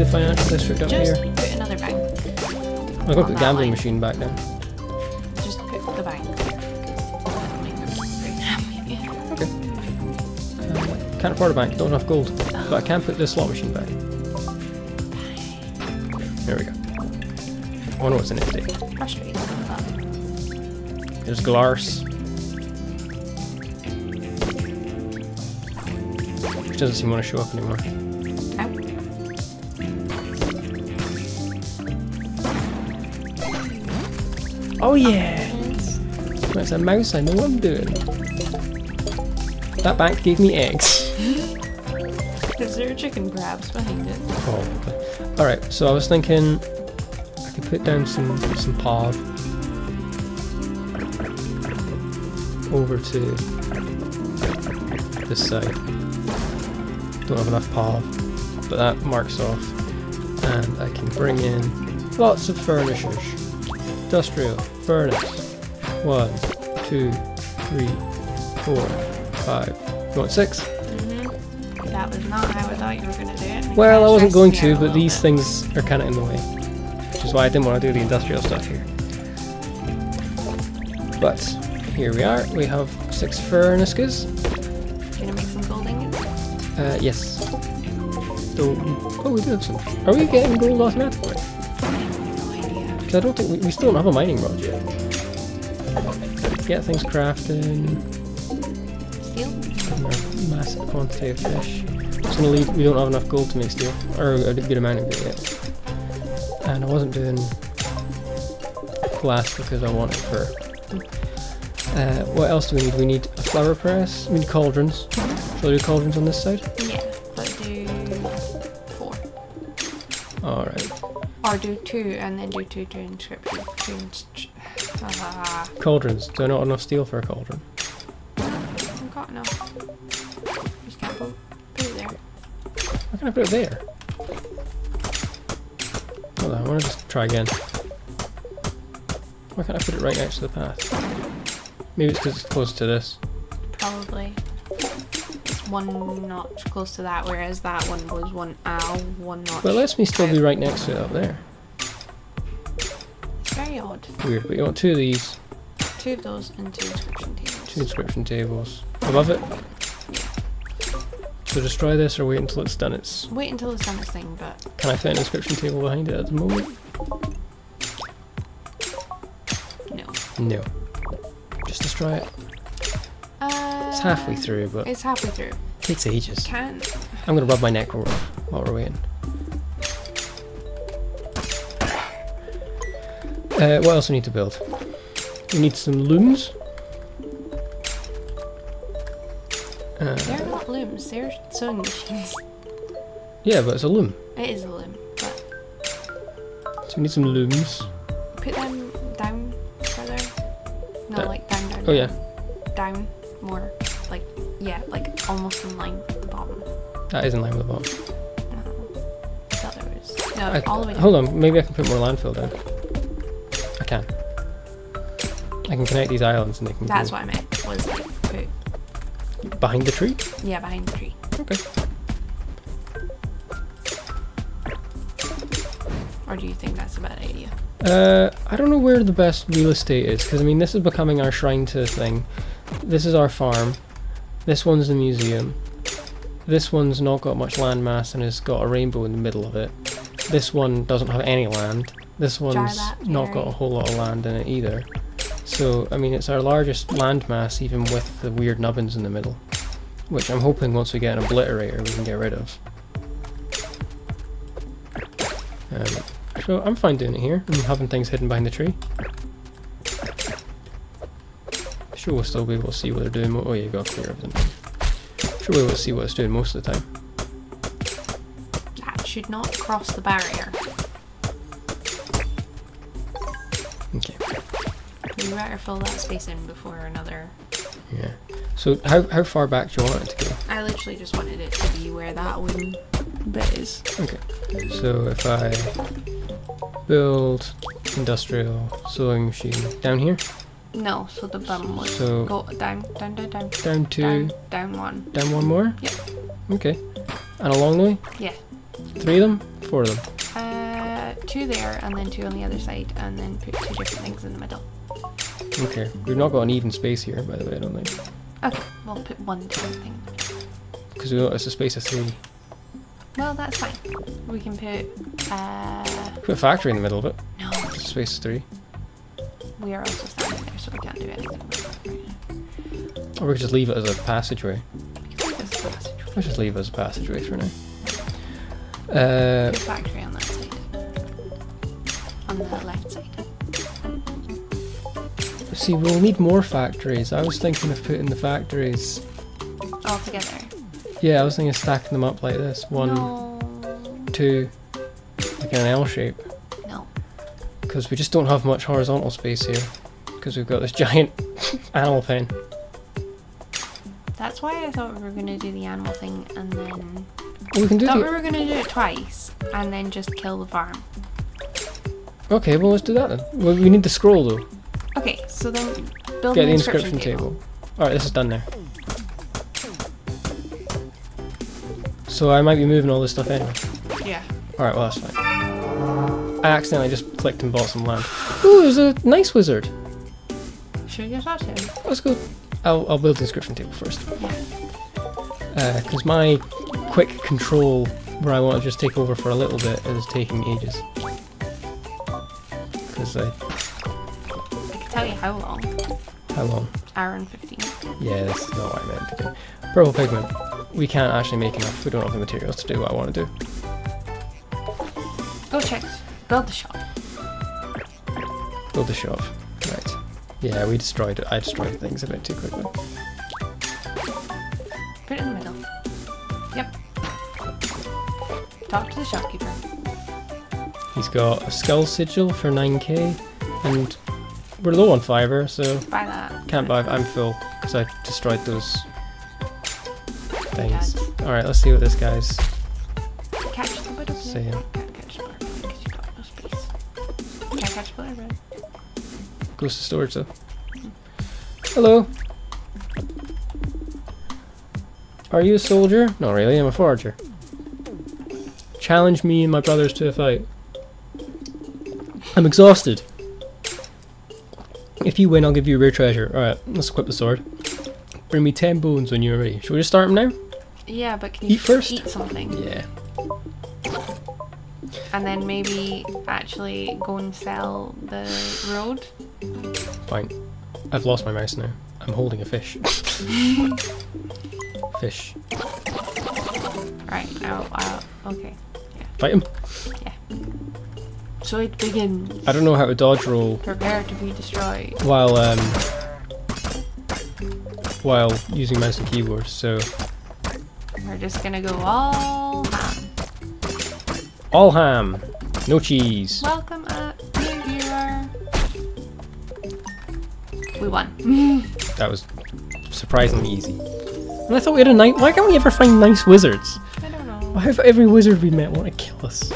the financial district up here. Just put another bank. I've got the gambling machine back now. Just put the bank. Okay. Can't afford a bank, don't have gold. But I can put the slot machine back. There we go. Oh no, it's an empty. There's Glars. Which doesn't seem want to show up anymore. Oh yeah! That's a mouse, I know what I'm doing. That bank gave me eggs. Is there a chicken crabs behind it? Probably. Alright, so I was thinking I could put down some pod over to this side. Don't have enough pod, but that marks off. And I can bring in lots of furnishers. Industrial, furnace, 1, 2, 3, 4, 5. You want 6? Mm-hmm. That was not how I thought you were going to do it. Well, I wasn't going to, but these things are kind of in the way. Which is why I didn't want to do the industrial stuff here. But here we are, we have 6 furnaces. Are you going to make some gold ingots? Yes. Oh, we do have some. Are we getting gold automatically? I don't think we still don't have a mining rod yet. Get things crafting. Steel? Massive quantity of fish. It's gonna leave, we don't have enough gold to make steel. Or a good amount of it yet. And I wasn't doing glass because I wanted fur. What else do we need? We need a flour press. We need cauldrons. Shall I do cauldrons on this side? Yeah, let's do 4. Alright. Or do 2 and then do 2 to inscription. Cauldrons. Do I not have enough steel for a cauldron? I've got enough. Just can't put it there. Why can't I put it there? Hold on, I want to just try again. Why can't I put it right next to the path? Maybe it's because it's close to this. Probably. One notch close to that, whereas that one was one notch. But it lets me still be right next to it up there. It's very odd. Weird, but you want 2 of these. 2 of those and 2 inscription tables. 2 inscription tables. Above it. So destroy this or wait until it's done its... Wait until it's done its thing, but... Can I fit an inscription table behind it at the moment? No. No. Just destroy it. It's halfway through, but it's halfway through. It takes ages. Can't. I'm gonna rub my neck while we're waiting. What else we need to build? We need some looms. They're not looms. They're sewing machines. Yeah, but it's a loom. It is a loom, but. So we need some looms. Put them down further. No, down. Like down, down. Oh yeah. Down. More like, yeah, like almost in line with the bottom. That is in line with the bottom. I thought there was. No, all the way down. Hold on, maybe I can put more landfill down. I can. I can connect these islands and they can. That's what I meant, was like put. Behind the tree? Yeah, behind the tree. Okay. Or do you think that's a bad idea? I don't know where the best real estate is, because I mean, this is becoming our shrine to the thing. This is our farm, this one's the museum, this one's not got much land mass and has got a rainbow in the middle of it, this one doesn't have any land, this one's not got a whole lot of land in it either. So, I mean, it's our largest land mass even with the weird nubbins in the middle, which I'm hoping once we get an obliterator we can get rid of. So I'm fine doing it here and having things hidden behind the tree. Sure, we'll still be able to see what they're doing. Oh, yeah, you got to clear everything. Sure, we'll be able to see what it's doing most of the time. That should not cross the barrier. Okay. We better fill that space in before another. Yeah. So how far back do you want it to go? I literally just wanted it to be where that one bit is. Okay. So if I build industrial sewing machine down here. No, so the bottom one. So go down, down, down, down. Down 2. Down, down 1. Down 1 more? Yep. Okay. And along the way? Yeah. 3 of them? for them? Two there, and then two on the other side, and then put two different things in the middle. Okay. We've not got an even space here, by the way, I don't think. Okay, we'll put one different thing. Because it's a space of three. Well, that's fine. We can put... put a factory in the middle of it. No. It's a space of three. We are also standing there, so we can't do anything. Or we could just leave it as a passageway. Let's just leave it as a passageway for now. Put a factory on that side. On the left side. See, we'll need more factories. I was thinking of putting the factories... all together? Yeah, I was thinking of stacking them up like this. One, two, like in an L shape. No. Because we just don't have much horizontal space here. Because we've got this giant animal pen. That's why I thought we were going to do the animal thing and then... well, we can do I thought we were going to do it twice and then just kill the farm. Okay, well let's do that then. Well, we need the scroll though. Okay, so then build the inscription table. Alright, this is done there. So I might be moving all this stuff anyway. Yeah. Alright, well that's fine. I accidentally just clicked and bought some land. Ooh, there's a nice wizard! Should we get that in? Let's go. I'll build the inscription table first. Because my quick control, where I want to just take over for a little bit, is taking ages. Because tell you how long. How long? Hour and 15. Yeah, this is not what I meant to do. Purple pigment. We can't actually make enough. We don't have the materials to do what I want to do. Go check. Build the shop. Build the shop. Right. Yeah, we destroyed it. I destroyed things a bit too quickly. Put it in the middle. Yep. Talk to the shopkeeper. He's got a skull sigil for 9k and... we're low on fiber, so buy that. Can't buy. I'm full because I destroyed those things. All right, let's see what this guy's saying. Goes to storage though. Hello. Are you a soldier? Not really. I'm a forager. Challenge me and my brothers to a fight. I'm exhausted. If you win, I'll give you a rare treasure. Alright, let's equip the sword. Bring me 10 bones when you're ready. Should we just start them now? Yeah, but can you eat first? Eat something? Yeah. And then maybe actually go and sell the road? Fine. I've lost my mouse now. I'm holding a fish. Fish. Right, now, okay. Yeah. Fight him. Yeah. So it begins. I don't know how to dodge roll. Prepare to be destroyed. While using mouse and keyboard, so... we're just gonna go all ham. All ham! No cheese! Welcome up, new viewer! We won. That was surprisingly easy. And I thought we had a nice... why can't we ever find nice wizards? I don't know. Why have every wizard we met want to kill us?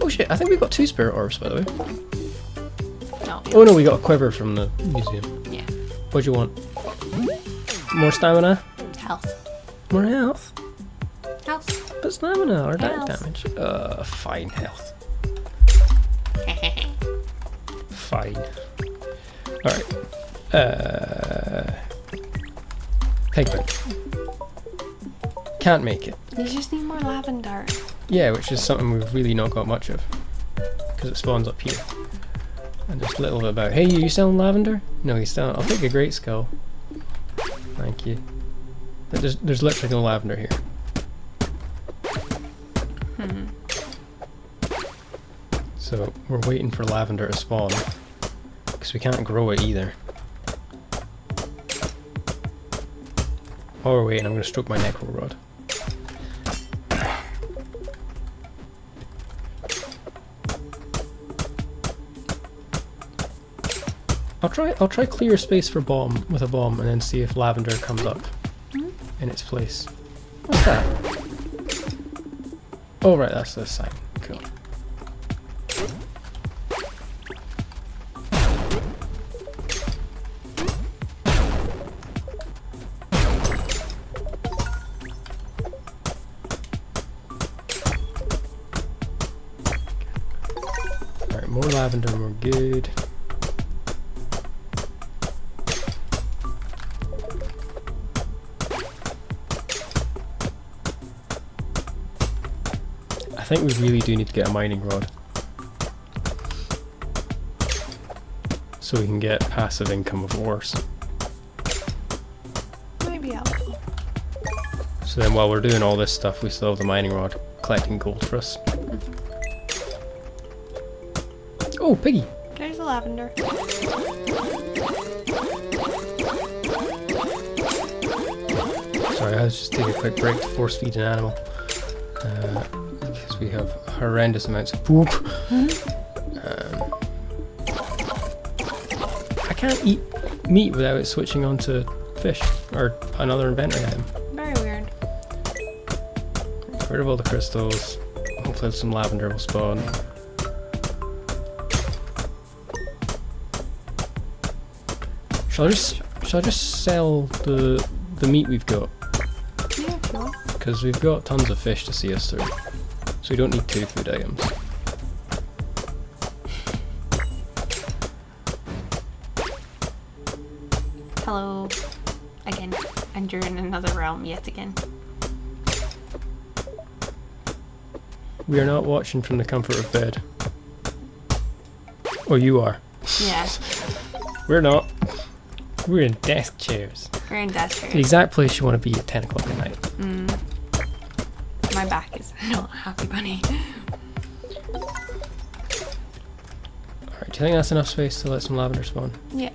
Oh shit, I think we got two spirit orbs, by the way. No, oh no, we got a quiver from the museum. Yeah. What do you want? More stamina? Health. More health? Health. But stamina or damage? Fine health. Fine. Alright. Pigment. Can't make it. You just need more lavender. Yeah, which is something we've really not got much of, because it spawns up here. And just a little bit about. Hey, you selling lavender? No, he's selling. I'll take a great skull. Thank you. There's literally no lavender here. So we're waiting for lavender to spawn, because we can't grow it either. While we're waiting, I'm going to stroke my necro rod. I'll try clear space for bomb with a bomb and then see if lavender comes up in its place. What's that? Oh right, that's the sign. Cool. more lavender, more good. I think we really do need to get a mining rod, so we can get passive income of ores. Maybe I'll. So then while we're doing all this stuff, we still have the mining rod collecting gold for us. Oh, piggy! There's the lavender. Sorry, I was just taking a quick break to force feed an animal. Because we have horrendous amounts of poop. I can't eat meat without it switching on to fish or another inventory item. Very weird. Get rid of all the crystals. Hopefully some lavender will spawn. Shall I just sell the meat we've got? Yeah, sure. Because we've got tons of fish to see us through, so we don't need two food items. Hello, again, and you're in another realm yet again. We are not watching from the comfort of bed. Oh, you are. Yeah. We're not. We're in desk chairs. We're in desk chairs. The exact place you want to be at 10 o'clock at night. Mm. My back is not happy, bunny. Alright, do you think that's enough space to let some lavender spawn? Yeah.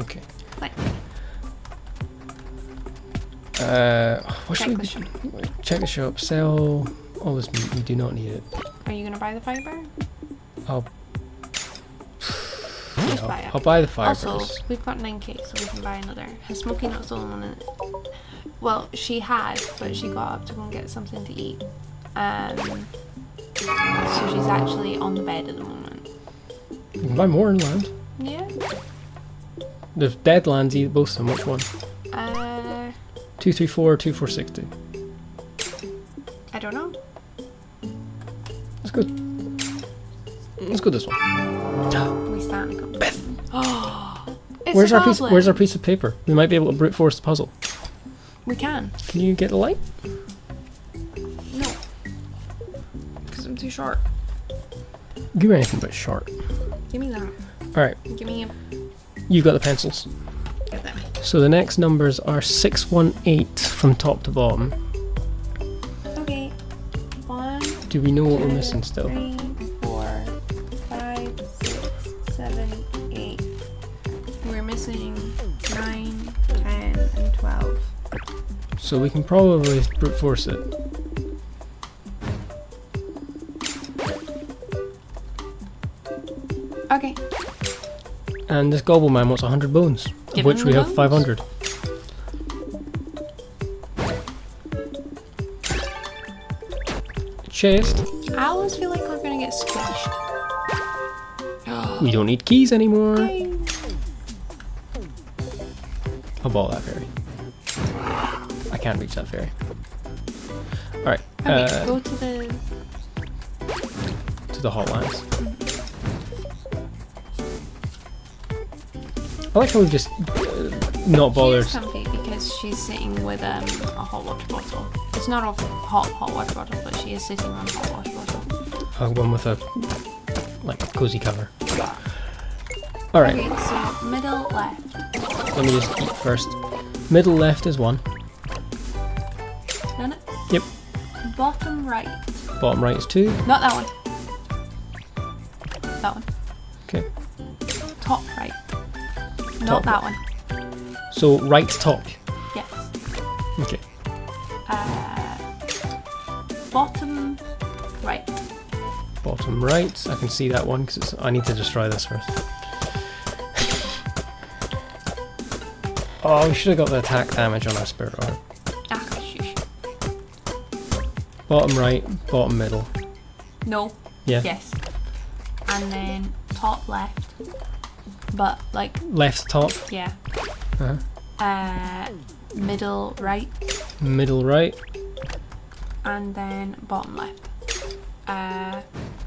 Okay. What? What should we do? Check the shop, sell all this meat. We do not need it. Are you going to buy the fiber? I'll buy the fibers. Also, we've got 9k, so we can buy another. Has Smokey not stolen one? Well, she had, but she got up to go and get something to eat. So she's actually on the bed at the moment. You can buy more in land. Yeah. There's dead lands, either, both of them. Which one? 234 or 2460? I don't know. Let's go. Let's go this one. Oh, where's our piece of paper? We might be able to brute force the puzzle. We can. Can you get a light? No. Because I'm too short. Give me anything but short. Give me that. Alright. Give me him. You got the pencils. Get them. So the next numbers are 618 from top to bottom. Okay. One. Do we know what we're missing still? Three. So we can probably brute force it. Okay. And this gobble man wants 100 bones, of which we have 500. Chest. I always feel like we're gonna get squished. We don't need keys anymore. I'll ball that berry. Can't reach that fairy. Alright. Go to the hotlines. I like how we've just not bothered. She's comfy because she's sitting with a hot water bottle. It's not a hot water bottle, but she is sitting on a hot water bottle. One with a like cozy cover. Alright. Okay, so middle left. Let me just eat first. Middle left is one. Yep. Bottom right. Bottom right is two. Not that one. That one. Okay. Top right. Not that one. So right top. Yes. Okay. Bottom right. Bottom right. I can see that one because I need to destroy this first. Oh, we should have got the attack damage on our spirit arm. Bottom right, bottom middle. No. Yeah. Yes. And then top left, but like. Left top. Yeah. Uh-huh. Middle right. Middle right. And then bottom left.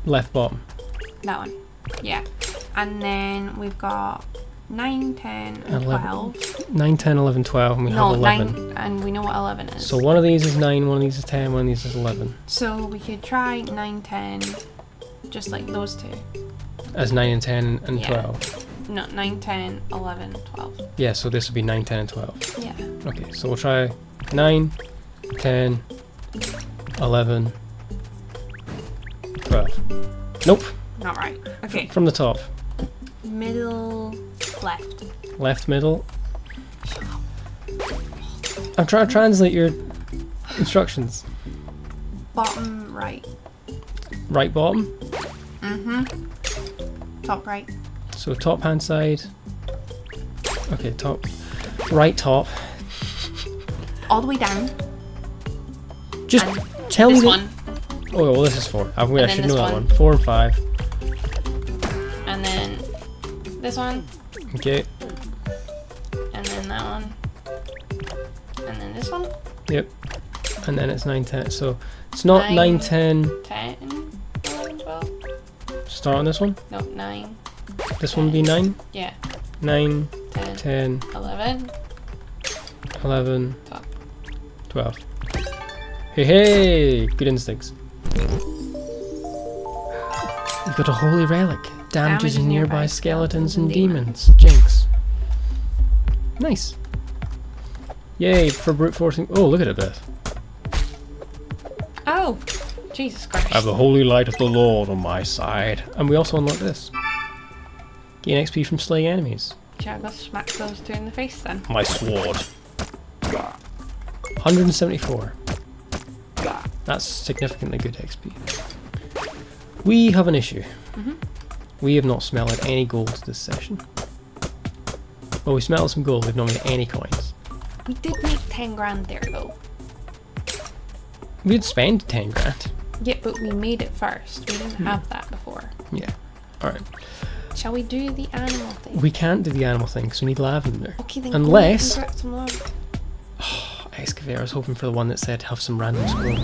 Left bottom. That one. Yeah. And then we've got 9, 10, and 12. 9, 10, 11, 12, and we have 11. 9, and we know what 11 is. So one of these is 9, one of these is 10, one of these is 11. So we could try 9, 10, just like those two. As 9 and 10 and 12. No, 9, 10, 11, 12. Yeah, so this would be 9, 10, and 12. Yeah. Okay, so we'll try 9, 10, 11, 12. Nope. Not right. Okay. From the top. Middle, left. Left, middle. I'm trying to translate your instructions. Bottom, right. Right, bottom? Mm-hmm. Top, right. So top hand side. Okay, top. Right top. All the way down. Just and tell me. This one. Oh, well, this is 4. I should know that one. 4 and 5. And then this one. Okay. And then that one. And then this one. Yep. And then it's 9, 10. So it's not 9 10. 10, 11, 12. Start on this one? No, 9. This one would be 9? Yeah. 9, 10, 10 11, 11 12. 12. Hey, hey! Good instincts. We've got a holy relic. Damages nearby skeletons and demons. Jinx. Nice. Yay for brute forcing. Oh, look at it, Beth. Oh, Jesus Christ. I have the holy light of the Lord on my side. And we also unlock this. Gain XP from slaying enemies. Shall I go smack those two in the face then? My sword. 174. That's significantly good XP. We have an issue. Mm-hmm. We have not smelled any gold this session. Well, we smelled some gold, we've not made any coins. We did make 10 grand there though. We'd spend 10 grand. Yeah, but we made it first. We didn't have that before. Yeah. Alright. Shall we do the animal thing? We can't do the animal thing because we need lavender. Okay, then unless go some lavender. Oh, excavator. I was hoping for the one that said have some random scroll.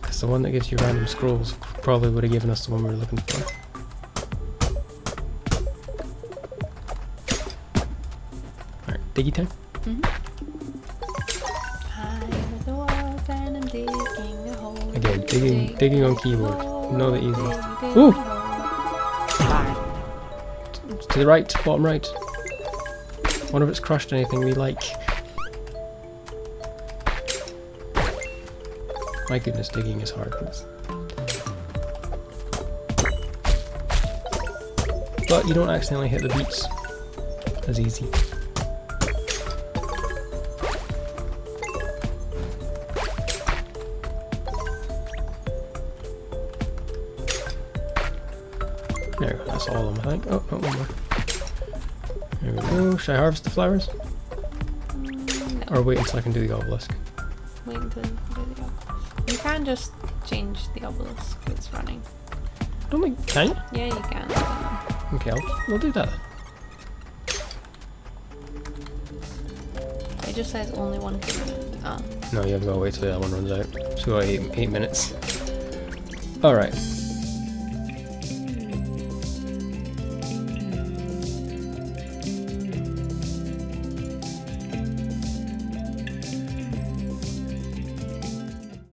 Because the one that gives you random scrolls probably would have given us the one we were looking for. Alright, diggy time? Digging on keyboard. Not that easy. Ooh! To the right, bottom right. Wonder if it's crushed anything we like. My goodness, digging is hard. But you don't accidentally hit the beats. That's easy. There we go, that's all of them I think. Oh, one more. There we go. Should I harvest the flowers? No. Or wait until I can do the obelisk? Wait until you can do the obelisk. You can just change the obelisk if it's running. Don't we? Can you? Yeah, you can. Okay, we'll do that then. It just says only one can run. No, you have to wait till the other one runs out. So 8 minutes. Alright.